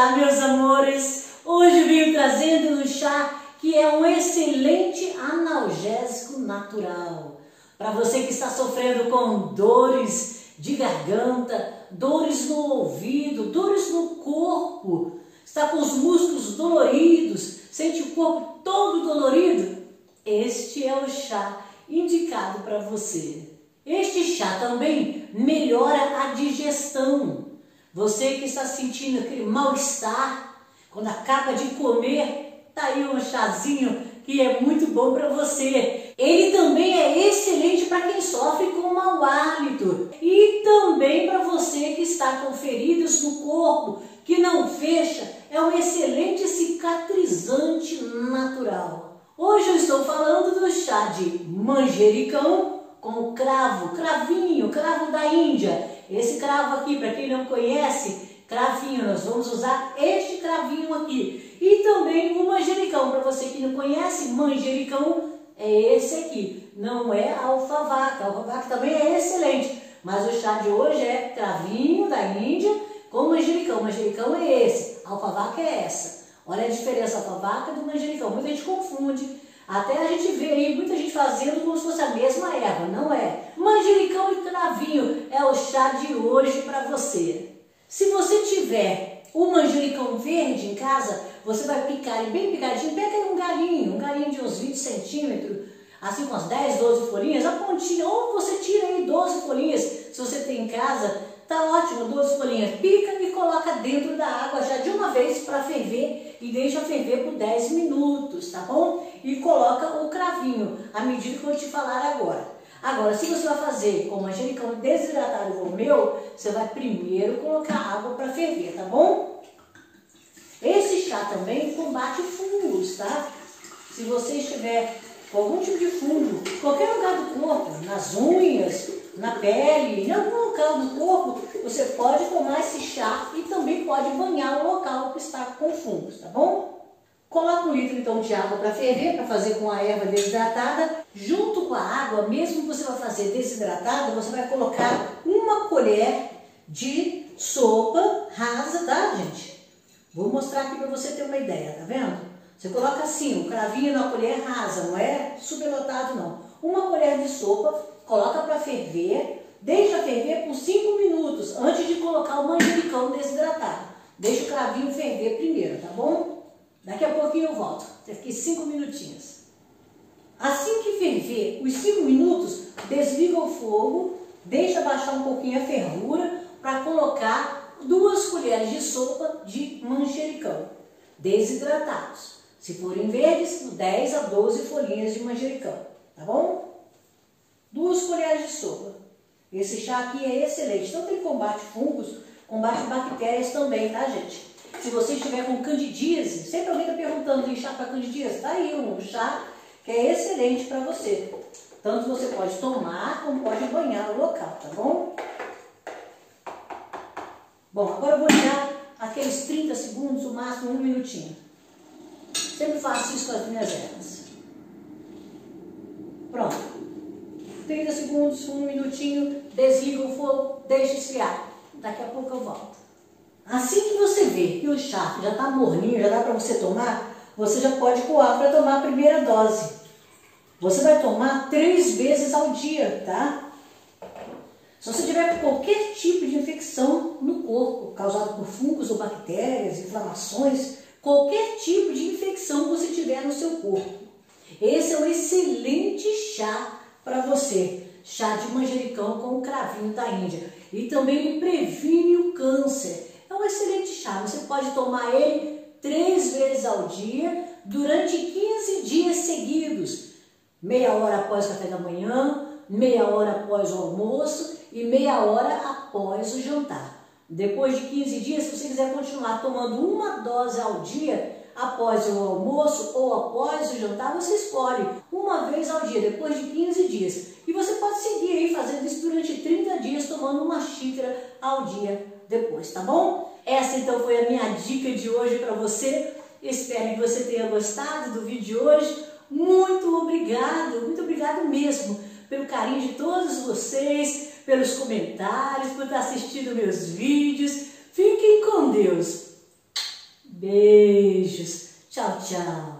Olá, meus amores! Hoje eu vim trazendo um chá que é um excelente analgésico natural. Para você que está sofrendo com dores de garganta, dores no ouvido, dores no corpo, está com os músculos doloridos, sente o corpo todo dolorido, este é o chá indicado para você. Este chá também melhora a digestão. Você que está sentindo aquele mal-estar, quando acaba de comer, tá aí um chazinho que é muito bom para você. Ele também é excelente para quem sofre com mau hálito. E também para você que está com feridas no corpo, que não fecha, é um excelente cicatrizante natural. Hoje eu estou falando do chá de manjericão com cravo, cravinho, cravo da Índia. Esse cravo aqui, para quem não conhece, cravinho, nós vamos usar este cravinho aqui. E também o manjericão, para você que não conhece, manjericão é esse aqui. Não é alfavaca, alfavaca também é excelente. Mas o chá de hoje é cravinho da Índia com manjericão. Manjericão é esse, alfavaca é essa. Olha a diferença alfavaca do manjericão, muita gente confunde. Até a gente vê aí muita gente fazendo como se fosse a mesma erva, não é? Manjericão e cravinho é o chá de hoje para você. Se você tiver o manjericão verde em casa, você vai picar ele bem picadinho, pega um galinho de uns 20 centímetros, assim com as 10, 12 folhinhas, a pontinha, ou você tira aí 12 folhinhas, se você tem em casa, tá ótimo, 12 folhinhas, pica e coloca dentro da água já de uma vez para ferver e deixa ferver por 10 minutos, tá bom? E coloca o cravinho, à medida que eu te falar agora. Agora, se você vai fazer com manjericão desidratado como o meu, você vai primeiro colocar água para ferver, tá bom? Esse chá também combate fungos, tá? Se você estiver com algum tipo de fungo, em qualquer lugar do corpo, nas unhas, na pele, em algum local do corpo, você pode tomar esse chá e também pode banhar o local que está com fungos, tá bom? Coloca 1 litro então de água para ferver, para fazer com a erva desidratada. Junto com a água, mesmo que você vai fazer desidratada, você vai colocar 1 colher de sopa rasa, tá, gente? Vou mostrar aqui para você ter uma ideia, tá vendo? Você coloca assim, o cravinho na colher rasa, não é superlotado não. 1 colher de sopa, coloca para ferver, deixa ferver por 5 minutos antes de colocar o manjericão desidratado. Deixa o cravinho ferver primeiro, tá bom? Daqui a pouquinho eu volto, daqui 5 minutinhos. Assim que ferver os 5 minutos, desliga o fogo, deixa baixar um pouquinho a fervura para colocar 2 colheres de sopa de manjericão desidratados. Se forem verdes, 10 a 12 folhinhas de manjericão, tá bom? 2 colheres de sopa. Esse chá aqui é excelente, tanto ele combate fungos, combate bactérias também, tá, gente? Se você estiver com candidíase, sempre alguém está perguntando em chá para candidíase, está aí um chá que é excelente para você. Tanto você pode tomar como pode banhar o local, tá bom? Bom, agora eu vou tirar aqueles 30 segundos, o máximo 1 minutinho. Sempre faço isso com as minhas ervas. Pronto. 30 segundos, 1 minutinho, desliga o fogo, deixa esfriar. Daqui a pouco eu volto. Assim que você vê que o chá já está morninho, já dá para você tomar, você já pode coar para tomar a primeira dose. Você vai tomar 3 vezes ao dia, tá? Se você tiver qualquer tipo de infecção no corpo, causada por fungos ou bactérias, inflamações, qualquer tipo de infecção que você tiver no seu corpo, esse é um excelente chá para você. Chá de manjericão com o cravinho da Índia. E também ele previne o câncer. É um excelente chá, você pode tomar ele 3 vezes ao dia, durante 15 dias seguidos. Meia hora após o café da manhã, meia hora após o almoço e meia hora após o jantar. Depois de 15 dias, se você quiser continuar tomando 1 dose ao dia, após o almoço ou após o jantar, você escolhe 1 vez ao dia, depois de 15 dias. E você pode seguir aí fazendo isso durante 30 dias, tomando 1 xícara ao dia. Depois, tá bom? Essa então foi a minha dica de hoje para você. Espero que você tenha gostado do vídeo de hoje. Muito obrigado mesmo pelo carinho de todos vocês, pelos comentários, por estar assistindo meus vídeos. Fiquem com Deus! Beijos. Tchau, tchau.